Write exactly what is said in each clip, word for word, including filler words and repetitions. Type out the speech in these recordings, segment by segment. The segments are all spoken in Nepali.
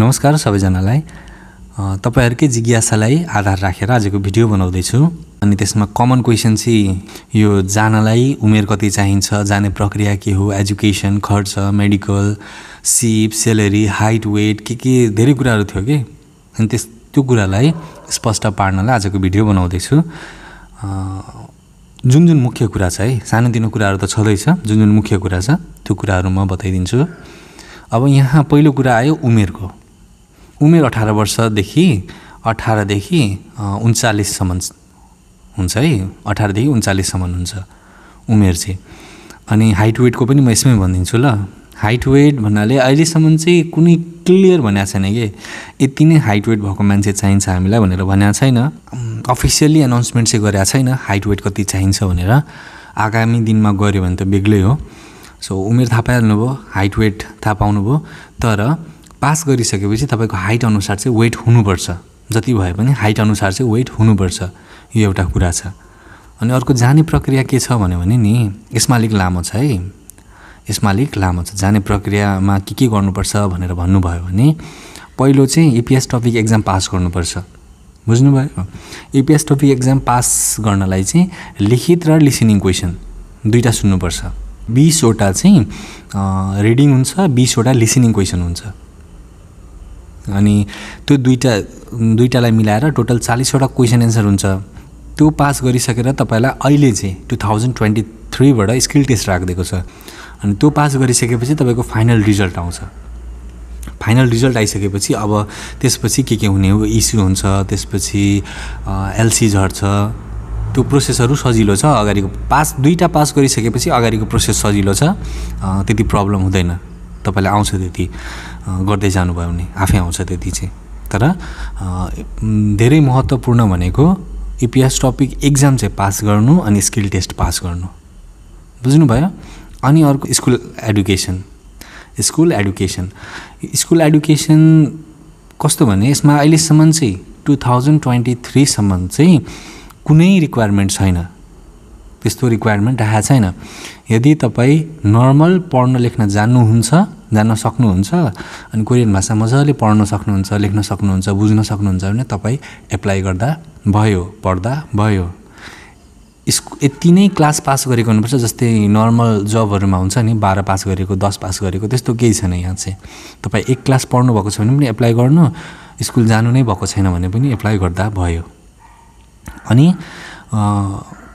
नमस्कार सबैजनालाई। तपाईहरुकै जिज्ञासालाई आधार राखेर आजको भिडियो बनाउँदै छु अनि त्यसमा कमन क्वेशन चाहिँ यो जानलाई उमेर कति चाहिन्छ, जाने प्रक्रिया के हो, एजुकेसन, खर्च, मेडिकल, सिप, स्यालेरी, हाइट, वेट, के के धेरै कुराहरु थियो के अनि त्यो कुरालाई स्पष्ट पार्नलाई आजको भिडियो बनाउँदै छु। जुन जुन मुख्य कुरा छ है, सानोतिनो कुराहरु त छदैछ, जुन जुन मुख्य कुरा छ त्यो कुराहरु म बताइदिन्छु। अब यहाँ पहिलो कुरा आयो उमेरको। उमेर अठारह वर्षदेखि अठारह देखि उन्चालीस सम्म हुन्छ है, अठारह देखि उन्चालीस सम्म हुन्छ उमेर चाहिँ। अनि हाइट वेटको पनि म यसमै भनिदिन्छु ल। हाइट वेट भन्नाले अहिलेसम्म चाहिँ कुनै क्लियर भनेको छैन कि यति नै हाइट वेट भएको मान्छे चाहिन्छ हामीलाई भनेर भनेको छैन, अफिसियली एनाउन्समेन्ट चाहिँ गरेको छैन हाइट वेट कति चाहिन्छ भनेर। आगामी दिनमा गऱ्यो भने त बेग्लै हो। सो उमेर थाहा पाइहाल्नुभयो, हाइट वेट थाहा पाउनुभयो, तर पास गरिसकेपछि तपाईको हाइट अनुसार चाहिँ वेट हुनुपर्छ, जति भए पनि हाइट अनुसार चाहिँ वेट हुनुपर्छ, यो एउटा कुरा छ। अनि अर्को जाने प्रक्रिया के छ भन्यो भने नि यसमा अलिक लामो छ है, यसमा अलिक लामो छ। जाने प्रक्रियामा के के गर्नुपर्छ भनेर भन्नुभयो भने पहिलो चाहिँ ईपीएस टपिक एक्जाम पास गर्नुपर्छ, बुझ्नुभयो? ईपीएस टपिक एक्जाम पास गर्नलाई चाहिँ लिखित र लिसनिङ क्वेसन दुईटा सुन्नुपर्छ। बीसवटा चाहिँ रिडिङ हुन्छ, बीसवटा लिसनिङ क्वेसन हुन्छ अनि त्यो दुईटा दुईटालाई मिलाएर टोटल चालीसवटा क्वेसन एन्सर हुन्छ। त्यो पास गरिसकेर तपाईलाई अहिले चाहिँ टू थाउजेंड ट्वेंटी थ्री बाट स्किल टेस्ट राखिदिएको छ अनि त्यो पास गरिसकेपछि तपाईको फाइनल रिजल्ट आउँछ। फाइनल रिजल्ट आइसकेपछि अब त्यसपछि के के हुने हो, इस्यु हुन्छ, त्यसपछि एलसी झर्छ। त्यो प्रोसेसहरु सजिलो छ, अगाडिको पास दुईटा पास गरिसकेपछि अगाडिको प्रोसेस सजिलो छ, त्यति प्रब्लम हुँदैन। तपाईलाई आउँछ त्यति गर्दै जानुभयो भने आफै आउँछ त्यति चाहिँ। तर धेरै महत्त्वपूर्ण भनेको ईपीएस टपिक एक्जाम चाहिँ पास गर्नु अनि स्किल टेस्ट पास गर्नु, बुझ्नुभयो? अनि अर्को school education. School education school education कस्तो भने यसमा अहिलेसम्म चाहिँ टू थाउजेंड ट्वेंटी थ्री सम्म चाहिँ कुनै रिक्वायरमेन्ट छैन, त्यस्तो रिक्वायरमेन्ट आएको छैन। यदि तपाईँ नर्मल पढ्न लेख्न जान्नुहुन्छ, जान्न सक्नुहुन्छ अनि कोरियन भाषा मजाले पढ्न सक्नुहुन्छ, लेख्न सक्नुहुन्छ, बुझ्न सक्नुहुन्छ भने तपाईँ एप्लाई गर्दा भयो, पढ्दा भयो। यसको यति नै क्लास पास गरेको हुनुपर्छ, जस्तै नर्मल जबहरुमा हुन्छ नि बाह्र पास गरेको, दस पास गरेको, त्यस्तो केही छैन। यहाँ चाहिँ तपाईँ एक क्लास पढ्नु भएको छ भने पनि एप्लाई गर्नु, स्कुल जानु नै भएको छैन भने पनि एप्लाई गर्दा भयो। अनि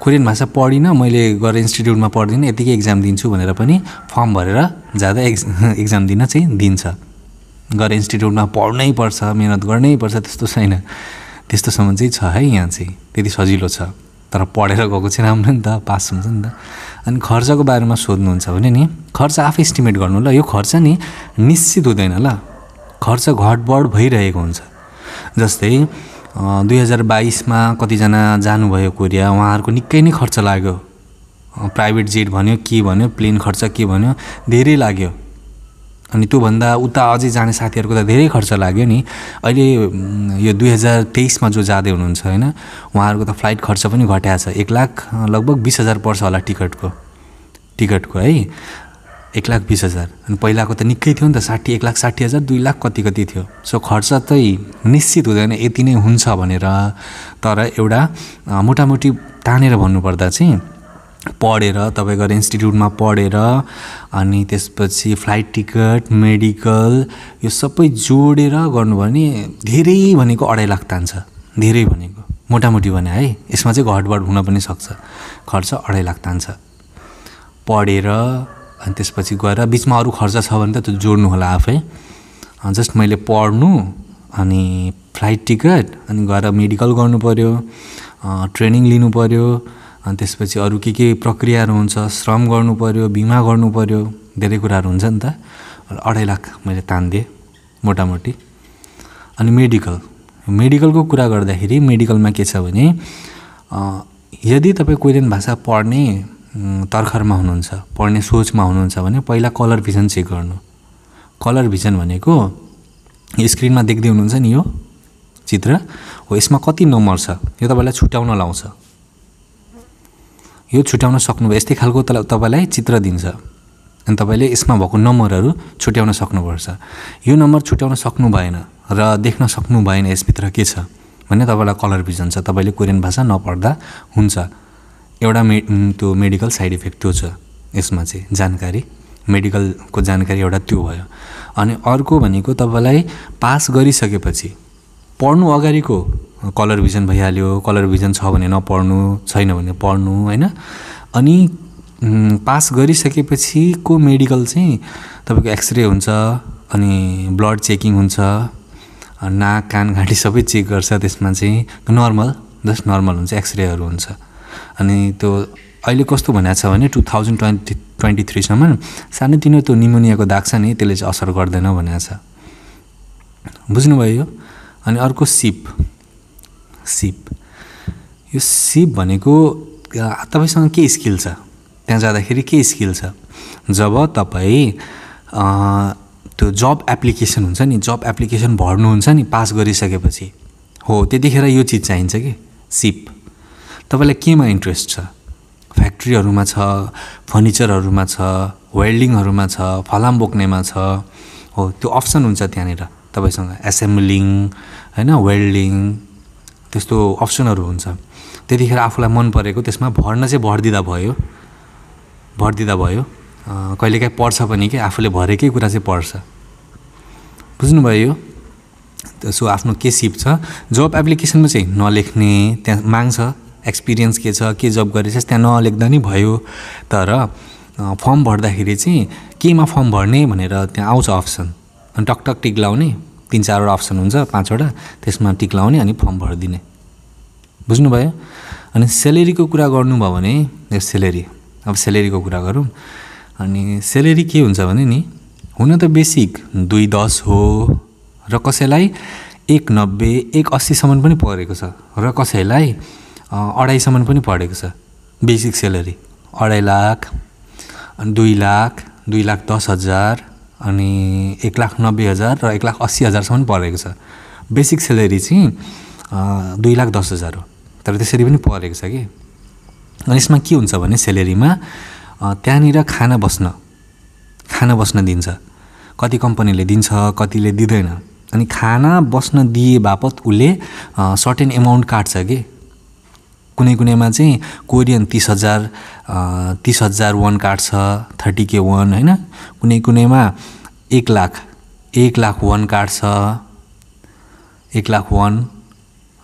कोरियन भाषा पढिन, मैले गएर इन्स्टिट्युटमा पढ्दिनँ, यतिकै एक्जाम दिन्छु भनेर पनि फर्म भरेर जाँदा एक्ज एक्जाम दिन चाहिँ दिन्छ। गएर इन्स्टिट्युटमा पढ्नै पर्छ, मेहनत गर्नै पर्छ, त्यस्तो छैन। त्यस्तोसम्म चाहिँ छ है, यहाँ चाहिँ त्यति सजिलो छ। तर पढेर गएको चाहिँ राम्रो नि त, पास हुन्छ नि त। अनि खर्चको बारेमा सोध्नुहुन्छ भने नि खर्च आफै एस्टिमेट गर्नु ल। यो खर्च नि निश्चित हुँदैन ल, खर्च घटबढ भइरहेको हुन्छ। जस्तै दुई हजार बाईसमा कतिजना जानुभयो कोरिया, उहाँहरूको निकै नै खर्च लाग्यो, प्राइवेट जेट भन्यो के भन्यो, प्लेन खर्च के भन्यो, धेरै लाग्यो। अनि त्योभन्दा उता अझै जाने साथीहरूको त धेरै खर्च लाग्यो नि। अहिले यो दुई हजार तेईसमा जो जाँदै हुनुहुन्छ होइन उहाँहरूको त फ्लाइट खर्च पनि घटाएको छ, एक लाख लगभग बीस हज़ार पर्छ होला टिकटको, टिकटको है एक लाख बीस हज़ार। अनि पहिलाको त निकै थियो नि त, साठी, एक लाख साठी हज़ार, दुई लाख कति कति थियो। सो खर्च चाहिँ निश्चित हुँदैन यति नै हुन्छ भनेर। तर एउटा मोटामोटी तानेर भन्नुपर्दा चाहिँ पढेर, तपाईँ गएर इन्स्टिट्युटमा पढेर अनि त्यसपछि फ्लाइट टिकट, मेडिकल, यो सबै जोडेर गर्नुभयो भने धेरै भनेको अढाई लाख तान्छ, धेरै भनेको मोटामोटी भने है। यसमा चाहिँ घटबढ हुन पनि सक्छ, खर्च अढाई लाख तान्छ पढेर। अनि त्यसपछि गएर बीचमा अरू खर्च छ भने त त्यो जोड्नु होला आफै। जस्ट मैले पढ्नु अनि फ्लाइट टिकट अनि गएर मेडिकल गर्नु पर्यो, ट्रेनिङ लिनु पर्यो अनि त्यसपछि अरू के के प्रक्रियाहरू हुन्छ, श्रम गर्नु पर्यो, बिमा गर्नु पर्यो, धेरै कुराहरू हुन्छ नि त। अढाई लाख मैले तान्दिएँ मोटामोटी। अनि मेडिकल, मेडिकलको कुरा गर्दाखेरि मेडिकलमा के छ भने यदि तपाईँ कोरियन भाषा पढ्ने तर्खरमा हुनुहुन्छ, पढ्ने सोचमा हुनुहुन्छ भने पहिला कलर भिजन चेक गर्नु। कलर भिजन भनेको स्क्रिनमा देख्दै हुनुहुन्छ नि यो चित्र हो, यसमा कति नम्बर छ यो तपाईलाई छुट्याउन लाउँछ। यो छुट्याउन सक्नुभयो यस्तै खालको त तपाईँलाई चित्र दिन्छ। अनि तपाईले यसमा भएको नम्बरहरु छुट्याउन सक्नुपर्छ। यो नम्बर छुट्याउन सक्नु भएन र देख्न सक्नु भएन यस भित्र के छ भने तपाईलाई कलर भिजन छ। तपाईले कोरियन भाषा नपढ्दा हुन्छ। एउटा त्यो मेडिकल साइड इफेक्ट त्यो छ। यसमा चाहिँ जानकारी मेडिकल को जानकारी एउटा त्यो भयो। अनि अर्को भनेको तपाईलाई पास गरिसकेपछि पढ्नु अगाडिको कलर भिजन भइहाल्यो। कलर भिजन छ भने नपढ्नु, छैन भने पढ्नु, हैन। अनि पास गरिसकेपछि को मेडिकल चाहिँ तपाईको एक्सरे हुन्छ, अनि ब्लड चेकिङ हुन्छ, नाक कान घाँटी सबै चेक गर्छ। त्यसमा चाहिँ नर्मल जस्ट नर्मल हुन्छ, एक्सरेहरु हुन्छ। अनि त्यो अहिले कस्तो भनेको छ भने दुई हजार तेइस सम्म सानोतिनो त्यो निमोनियाको दाग छ नि त्यसले चाहिँ असर गर्दैन भनेको छ। बुझ्नुभयो यो। अनि अर्को सिप सिप यो सिप भनेको तपाईसँग के स्किल छ त्यहाँ जाँदाखेरि के स्किल छ। जब तपाई त्यो जब एप्लिकेसन हुन्छ नि, जब एप्लिकेसन भर्नुहुन्छ नि पास गरिसकेपछि, हो त्यतिखेर यो चीज चाहिन्छ कि सिप। तपाईलाई केमा इन्ट्रेस्ट छ? फ्याक्ट्रीहरुमा छ, फर्निचरहरुमा छ, वेल्डिङहरुमा छ, फलाम बोक्नेमा छ, हो त्यो अप्सन हुन्छ त्यहाँनिर। तपाईसँग एसेम्बलिङ, हैन, वेल्डिङ, त्यस्तो अप्सनहरु हुन्छ। त्यतिखेर आफुलाई मन परेको त्यसमा भर्न चाहिँ भर्दिदा भयो भर्दिँदा भयो। कहिलेकाहीँ पढ्छ पनि के आफूले भरेकै कुरा चाहिँ पढ्छ। बुझ्नुभयो यो। त्यसो आफ्नो के सिप छ। जब एप्लिकेसनमा चाहिँ नलेख्ने, त्यहाँ माग्छ एक्सपिरियन्स के छ, के जब गरेछ, त्यहाँ नलेख्दा नि भयो। तर फर्म भर्दाखेरि चाहिँ केमा फर्म भर्ने भनेर त्यहाँ आउँछ अप्सन। अनि टकटक टिक लाउने, तीन चारवटा अप्सन हुन्छ, पाँचवटा, त्यसमा टिक लाउने अनि फर्म भरिदिने। बुझ्नुभयो। अनि सेलेरीको कुरा गर्नुभयो भने यो सेलेरी, अब सैलेरी को कुरा गरौं। अनि सैलेरी के हुन्छ भने नि, हुन त बेसिक दुई दस हो र कसैलाई एक नब्बे एक अस्सी सम्म पनि परेको छ र कसैलाई अढाई सम्म पनि परेको छ। बेसिक सैलेरी अढाई लाख, अनि दुई लाख, दुई लाख दस हजार, अनि एक लाख नब्बे हजार र एक लाख अस्सी हजारसम्म परेको छ। बेसिक सैलेरी चाहिँ दुई लाख दस हजार हो, तर त्यसरी पनि परेको छ कि। अनि यसमा के हुन्छ भने सैलेरीमा त्यहाँनिर खाना बस्न खाना बस्न दिन्छ। कति कम्पनीले दिन्छ, कतिले दिदैन। अनि खाना बस्न दिए बापत उले सर्टेन अमाउन्ट काट्छ के। कुनै कुनैमा चाहिँ कोरियन तीस हजार तीस हजार वन काट्छ, थर्टी के वन, हैन। कुनै कुनैमा एक लाख एक लाख वन काट्छ, एक लाख वन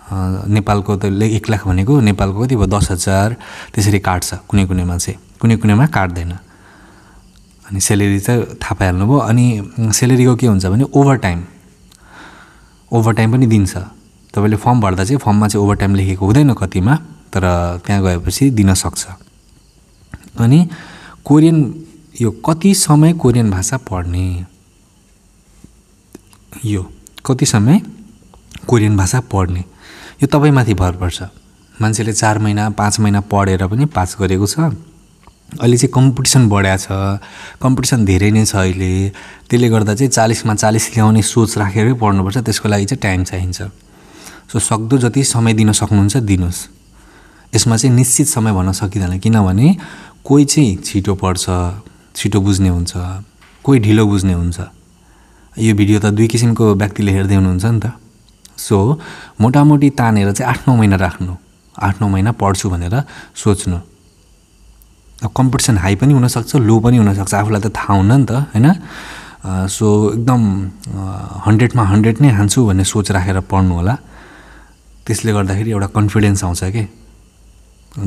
नेपालको त एक लाख भनेको नेपालको कति भयो दस हजार, त्यसरी काट्छ। कुनै कुनैमा चाहिँ कुनै कुनैमा काट्दैन। अनि सैलेरी त थाहा पाइहाल्नु भयो। अनि सैलेरीको के हुन्छ भने ओभर टाइम ओभर टाइम पनि दिन्छ। तपाईले फर्म भर्दा चाहिँ फर्ममा चाहिँ ओभर टाइम लेखेको हुँदैन कतिमा, तर त्यहाँ गएपछि दिन सक्छ। अनि कोरियन यो कति समय कोरियन भाषा पढ्ने, यो कति समय कोरियन भाषा पढ्ने यो तपाईमाथि भर पर्छ। मान्छेले चार महिना पाँच महिना पढेर पनि पास गरेको छ। अहिले चाहिँ कम्पिटिसन बढ्या छ, कम्पिटिसन धेरै नै छ अहिले। त्यसले गर्दा चाहिँ चालीसमा चालीस ल्याउने सोच राखेरै पढ्नुपर्छ। त्यसको लागि चाहिँ टाइम चाहिन्छ। सो सक्दो जति समय दिन सक्नुहुन्छ दिनुहोस्। यसमा चाहिँ निश्चित समय भन्न सकिँदैन, किनभने कोही चाहिँ छिटो पढ्छ, छिटो बुझ्ने हुन्छ, कोही ढिलो बुझ्ने हुन्छ। यो भिडियो त दुई किसिमको व्यक्तिले हेर्दै हुनुहुन्छ नि त। सो मोटामोटी तानेर चाहिँ आठ नौ महिना राख्नु, आठ नौ महिना पढ्छु भनेर सोच्नु। अब कम्पिटिसन हाई पनि हुनसक्छ, लो पनि हुनसक्छ, आफूलाई त थाहा हुन्न नि त, हैन। सो एकदम हन्ड्रेडमा हन्ड्रेड नै हान्छु भन्ने सोच राखेर पढ्नु होला। त्यसले गर्दाखेरि एउटा कन्फिडेन्स आउँछ के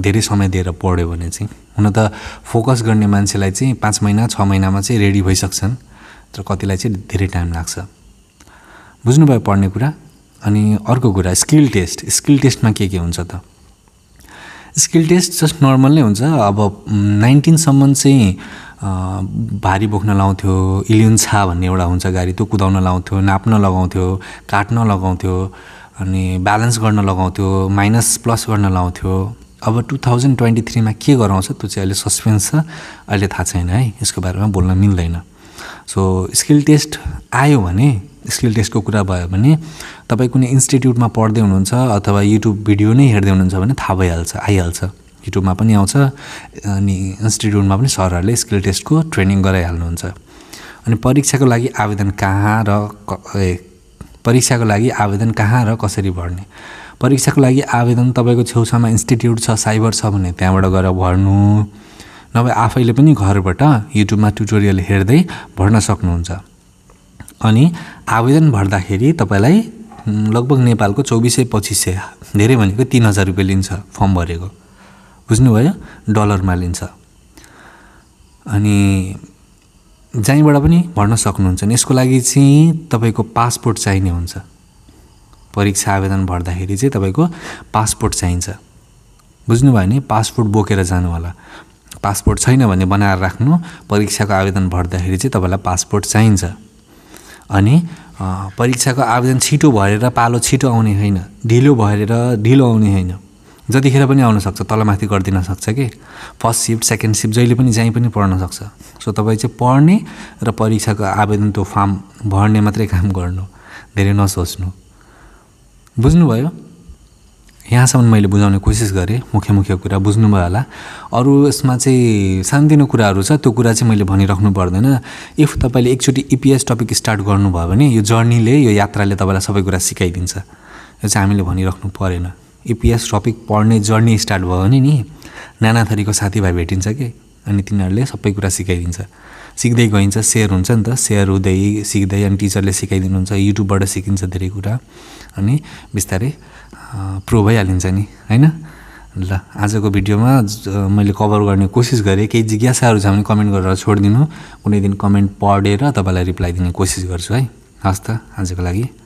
धेरै समय दिएर पढ्यो भने चाहिँ। हुन त फोकस गर्ने मान्छेलाई चाहिँ पाँच महिना छ महिनामा चाहिँ रेडी भइसक्छन्, तर कतिलाई चाहिँ धेरै टाइम लाग्छ। बुझ्नुभयो पढ्ने कुरा। अनि अर्को कुरा स्किल टेस्ट। स्किल टेस्टमा के के हुन्छ त? स्किल टेस्ट जस्ट नर्मल नै हुन्छ। अब उन्नाइस सम्म चाहिँ भारी बोक्न लाउँथ्यो, इलियन्सा भन्ने एउटा हुन्छ गाडी, त्यो कुदाउन लाउँथ्यो, नाप्न लगाउँथ्यो, काट्न लगाउँथ्यो, अनि ब्यालेन्स गर्न लगाउँथ्यो, माइनस प्लस गर्न लाउँथ्यो। अब दुई हजार तेइस मा के गराउँछ त्यो चाहिँ अहिले सस्पेन्स छ, अहिले थाहा छैन है, यसको बारेमा बोल्न मिल्दैन। सो स्किल टेस्ट आयो भने, स्किल टेस्टको कुरा भयो भने तपाईं कुनै इन्स्टिट्युटमा पढ्दै हुनुहुन्छ अथवा युट्युब भिडियो नै हेर्दै हुनुहुन्छ भने थाहा भइहाल्छ, आइहाल्छ। युट्युबमा पनि आउँछ अनि इन्स्टिट्युटमा पनि सरहरूले स्किल टेस्टको ट्रेनिङ गराइहाल्नुहुन्छ। अनि परीक्षाको लागि आवेदन कहाँ र परीक्षाको लागि आवेदन कहाँ र कसरी भर्ने? परीक्षाको लागि आवेदन तपाईको छेउछाउमा इन्स्टिट्युट छ, साइबर छ भने त्यहाँबाट गएर भर्नु, नभए आफैले पनि घरबाट युट्युबमा ट्युटोरियल हेर्दै भर्न सक्नुहुन्छ। अनि आवेदन भर्दाखेरि तपाईलाई लगभग नेपालको चौबीस सौ पच्चीस सौ धेरै भनेको तीन हजार रुपये लिन्छ फर्म भरेको, बुझ्नुभयो, डलरमा लिन्छ। अनि जहीँबाट पनि भर्न सक्नुहुन्छ। यसको लागि चाहिँ तपाईको पासपोर्ट चाहिने हुन्छ, परीक्षा आवेदन भर्दाखेरि चाहिँ तपाईको पासपोर्ट चाहिन्छ, बुझ्नुभयो नि। पासपोर्ट बोकेर जानु होला, पासपोर्ट छैन भने बनाएर राख्नु, परीक्षाको आवेदन भर्दाखेरि चाहिँ तपाईलाई पासपोर्ट चाहिन्छ। अनि परीक्षाको आवेदन छिटो भरेर पालो छिटो आउने होइन, ढिलो भरेर ढिलो आउने होइन, जतिखेर पनि आउन सक्छ, तलमाथि गरिदिन सक्छ कि फर्स्ट सिफ्ट सेकेन्ड सिफ्ट जहिले पनि जहीँ पनि पढ्न सक्छ। सो तपाईँ चाहिँ पढ्ने र परीक्षाको आवेदन त्यो फर्म भर्ने मात्रै काम गर्नु, धेरै नसोच्नु, बुझ्नुभयो। यहाँसम्म मैले बुझाउने कोसिस गरेँ, मुख्य मुख्य कुरा बुझ्नुभयो होला। अरू यसमा चाहिँ सानोतिनो कुराहरू छ, त्यो कुरा चाहिँ मैले भनिराख्नु पर्दैन। इफ तपाईँले एकचोटि इपिएस टपिक स्टार्ट गर्नुभयो भने यो जर्नीले, यो यात्राले तपाईँलाई सबै कुरा सिकाइदिन्छ, यो चाहिँ हामीले भनिराख्नु परेन। इपिएस टपिक पढ्ने जर्नी स्टार्ट भयो भने नि नानाथरीको साथीभाइ भेटिन्छ कि, अनि तिनीहरूले सबै कुरा सिकाइदिन्छ, सिक्दै गइन्छ, सेयर हुन्छ नि त, सेयर हुँदै सिक्दै, अनि टिचरले सिकाइदिनुहुन्छ, युट्युबबाट सिकिन्छ धेरै कुरा, अनि बिस्तारै प्रो भइहालिन्छ नि, होइन। ल, आजको भिडियोमा मैले कभर गर्ने कोसिस गरेँ। केही जिज्ञासाहरू छ भने कमेन्ट गरेर छोडिदिनु, कुनै दिन कमेन्ट पढेर तपाईँलाई रिप्लाई दिने कोसिस गर्छु है। हस् त, आजको लागि।